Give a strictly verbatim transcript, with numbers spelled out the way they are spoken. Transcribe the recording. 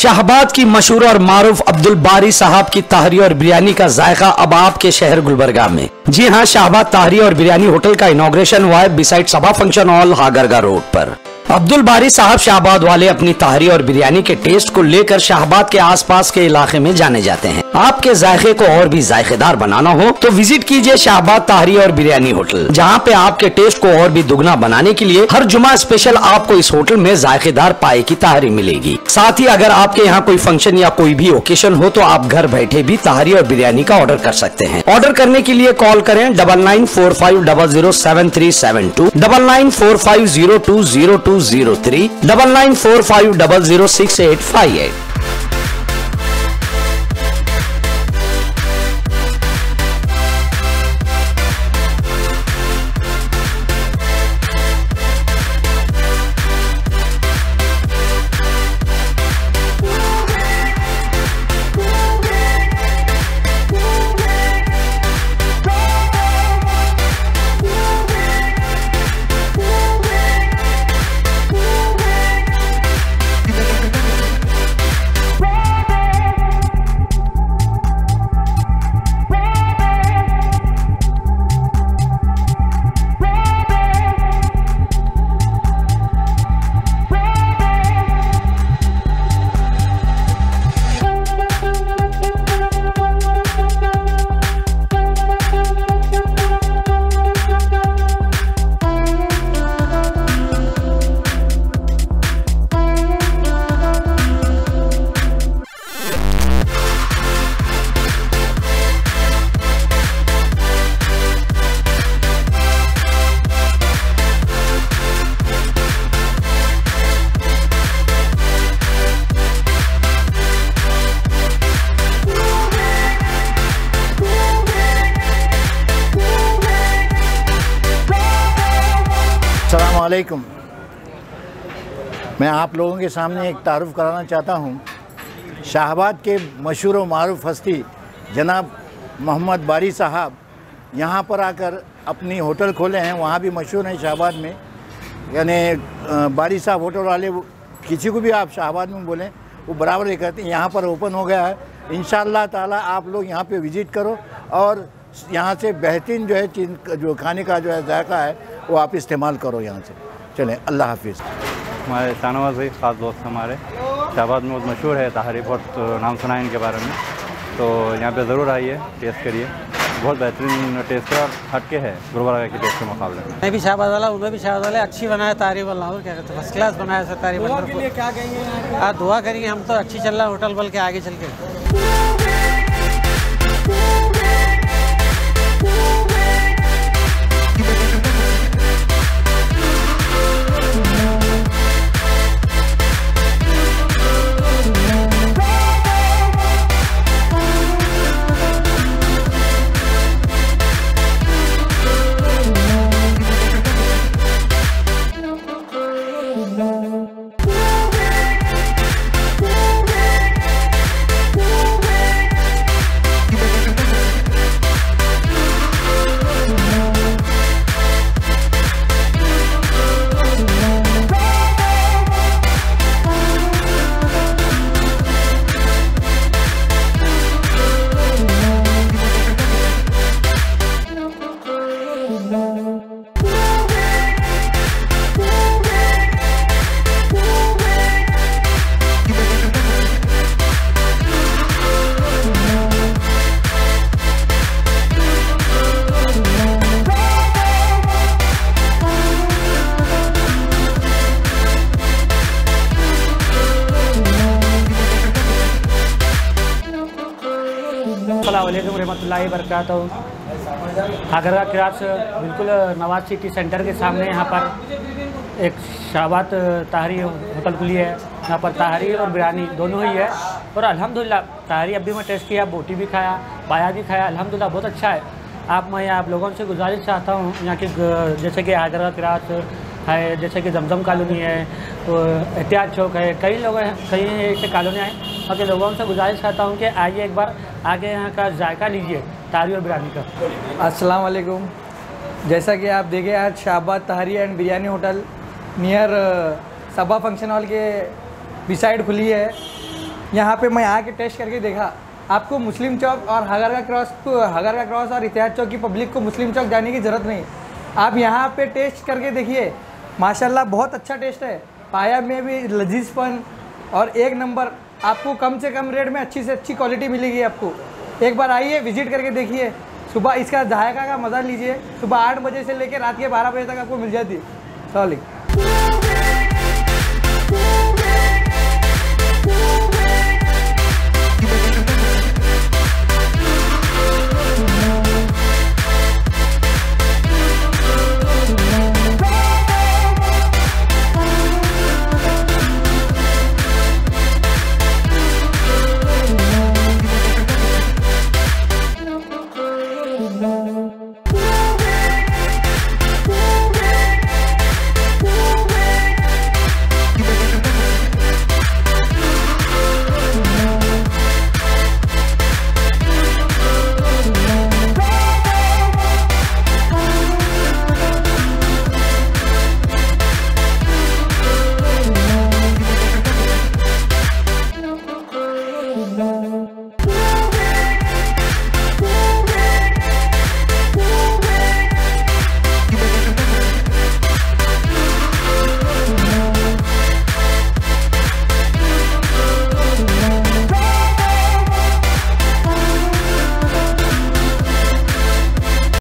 शाहबाद की मशहूर और मारूफ अब्दुल बारी साहब की तहरी और बिरयानी का जायका अब आपके शहर गुलबर्गा में। जी हाँ, शाहबाद तहरी और बिरयानी होटल का इनॉग्रेशन हुआ है beside Saba function hall Hagarga road पर। अब्दुल बारी साहब शाहबाद वाले अपनी तहरी और बिरयानी के टेस्ट को लेकर शाहबाद के आसपास के इलाके में जाने जाते हैं। आपके जायके को और भी जायकेदार बनाना हो तो विजिट कीजिए शाहबाद तहरी और बिरयानी होटल, जहां पे आपके टेस्ट को और भी दुगना बनाने के लिए हर जुमा स्पेशल आपको इस होटल में जायकेदार पाए की तहरी मिलेगी। साथ ही अगर आपके यहाँ कोई फंक्शन या कोई भी ओकेशन हो तो आप घर बैठे भी तहरी और बिरयानी का ऑर्डर कर सकते हैं। ऑर्डर करने के लिए कॉल करें double nine four five double zero seven three seven two, double nine four five zero two zero two zero three, double nine four five double zero six eight five eight. अलैकुम, मैं आप लोगों के सामने एक तारुफ कराना चाहता हूं। शाहबाद के मशहूर व मारूफ हस्ती जनाब मोहम्मद बारी साहब यहां पर आकर अपनी होटल खोले हैं। वहां भी मशहूर हैं शाहबाद में, यानी बारी साहब होटल वाले, किसी को भी आप शाहबाद में बोलें वो बराबर ही कहते हैं। यहाँ पर ओपन हो गया है, इंशाअल्लाह ताला आप लोग यहाँ पर विज़िट करो और यहाँ से बेहतरीन जो है चीज जो खाने का जो है जायका है वो आप इस्तेमाल करो यहाँ से। चलें, अल्लाह हाफिज़। हमारे शाहनवाज भाई ख़ास दोस्त हमारे शाहबाद में बहुत मशहूर है तहरी, बहुत नाम सुना है इनके बारे में, तो यहाँ पे ज़रूर आइए, टेस्ट करिए। बहुत बेहतरीन टेस्ट है और हटके है गुलबर्गा के टेस्ट के मुकाबले में। मैं भी शाहबाद वाला, उन्हें भी शाहबाद वाले अच्छी बनाया तहरी, वाला और क्या कहते हैं फर्स्ट क्लास बनाया सर तहरी। क्या कहेंगे आप? दुआ करिए, हम तो अच्छी चल रहा है होटल बल्कि आगे चल के। अस्सलामुअलैकुम रहमतुल्लाहि वबरकातुहू। हागरगा क्रॉस बिल्कुल नवाज सिटी सेंटर के सामने यहाँ पर एक शाहबाद तहरी होटल खुली है। यहाँ पर तहरी और बिरयानी दोनों ही है और अल्हम्दुलिल्लाह तहरी अभी मैं टेस्ट किया, बोटी भी खाया, पाया भी खाया, अल्हम्दुलिल्लाह बहुत अच्छा है। आप मैं आप लोगों से गुजारिश चाहता हूँ, यहाँ की जैसे कि हागरगा क्रॉस है, जैसे कि जमजम कॉलोनी है, एहतियात चौक है, कई लोग हैं, कई ऐसे कॉलोनियाँ हैं। ओके, लोगों से गुजारिश करता हूँ कि आइए एक बार आगे यहाँ का जायका लीजिए तहरी और बिरयानी का। अस्सलाम वालेकुम, जैसा कि आप देखें आज Shahabad Tahri and biryani hotel near Saba function hall के बिसाइड खुली है यहाँ पे मैं आके टेस्ट करके देखा। आपको मुस्लिम चौक और हगरगा क्रॉस हगरगा क्रॉस और इतिहास चौक की पब्लिक को मुस्लिम चौक जाने की ज़रूरत नहीं, आप यहाँ पे टेस्ट करके देखिए। माशाल्लाह बहुत अच्छा टेस्ट है, पाया में भी लजीजपन और एक नंबर। आपको कम से कम रेट में अच्छी से अच्छी क्वालिटी मिलेगी। आपको एक बार आइए विजिट करके देखिए, सुबह इसका जायका का मज़ा लीजिए। सुबह आठ बजे से लेकर रात के बारह बजे तक आपको मिल जाती है।